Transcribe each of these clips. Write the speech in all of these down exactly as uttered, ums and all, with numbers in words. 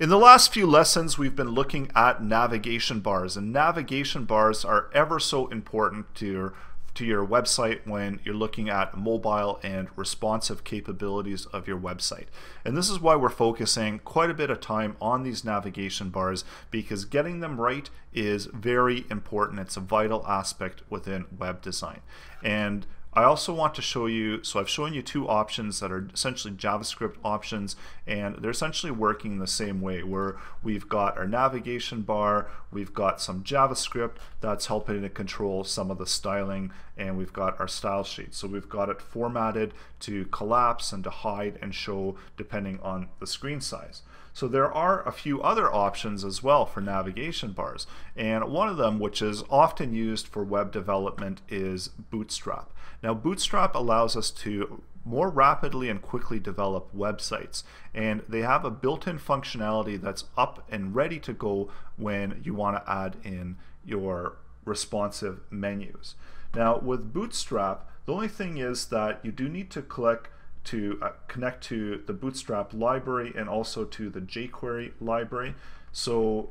In the last few lessons, we've been looking at navigation bars, and navigation bars are ever so important to your, to your website when you're looking at mobile and responsive capabilities of your website. And this is why we're focusing quite a bit of time on these navigation bars, because getting them right is very important. It's a vital aspect within web design. And I also want to show you, so I've shown you two options that are essentially JavaScript options, and they're essentially working the same way, where we've got our navigation bar, we've got some JavaScript that's helping to control some of the styling, and we've got our style sheet. So we've got it formatted to collapse and to hide and show depending on the screen size. So there are a few other options as well for navigation bars, and one of them, which is often used for web development, is Bootstrap. Now Bootstrap allows us to more rapidly and quickly develop websites, and they have a built-in functionality that's up and ready to go when you want to add in your responsive menus. Now with Bootstrap, the only thing is that you do need to click to uh, connect to the Bootstrap library and also to the jQuery library. So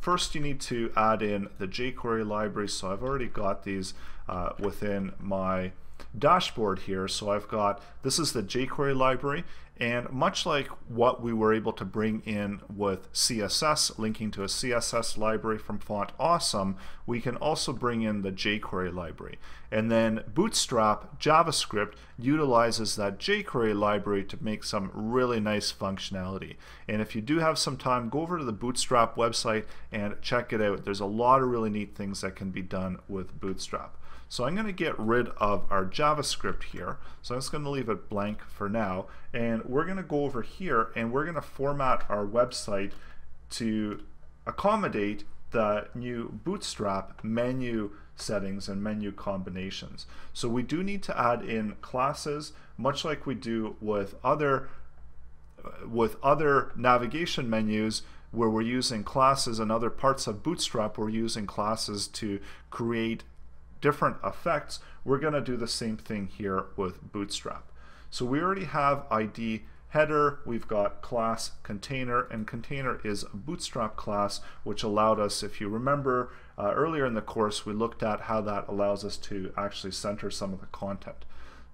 first you need to add in the jQuery library. So I've already got these uh, within my dashboard here. So I've got, this is the jQuery library, and much like what we were able to bring in with C S S, linking to a C S S library from Font Awesome, we can also bring in the jQuery library. And then Bootstrap JavaScript utilizes that jQuery library to make some really nice functionality. And if you do have some time, go over to the Bootstrap website and check it out. There's a lot of really neat things that can be done with Bootstrap. So I'm going to get rid of our JavaScript here. So I'm just going to leave it blank for now. And we're going to go over here and we're going to format our website to accommodate the new Bootstrap menu settings and menu combinations. So we do need to add in classes, much like we do with other, with other navigation menus, where we're using classes, and other parts of Bootstrap, we're using classes to create different effects. We're going to do the same thing here with Bootstrap. So we already have I D header, we've got class container, and container is a Bootstrap class, which allowed us, if you remember uh, earlier in the course, we looked at how that allows us to actually center some of the content.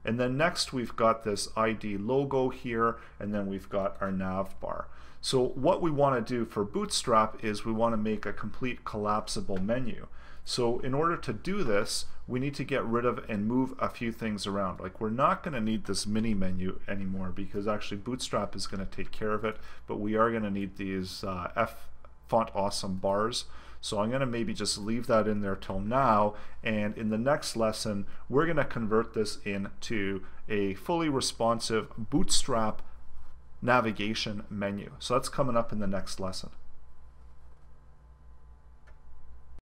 And then next we've got this I D logo here, and then we've got our nav bar. So what we want to do for Bootstrap is we want to make a complete collapsible menu. So in order to do this, we need to get rid of and move a few things around. Like, we're not going to need this mini menu anymore, because actually Bootstrap is going to take care of it, but we are going to need these uh, F Font Awesome bars. So I'm going to maybe just leave that in there till now, and in the next lesson we're going to convert this into a fully responsive Bootstrap navigation menu. So that's coming up in the next lesson.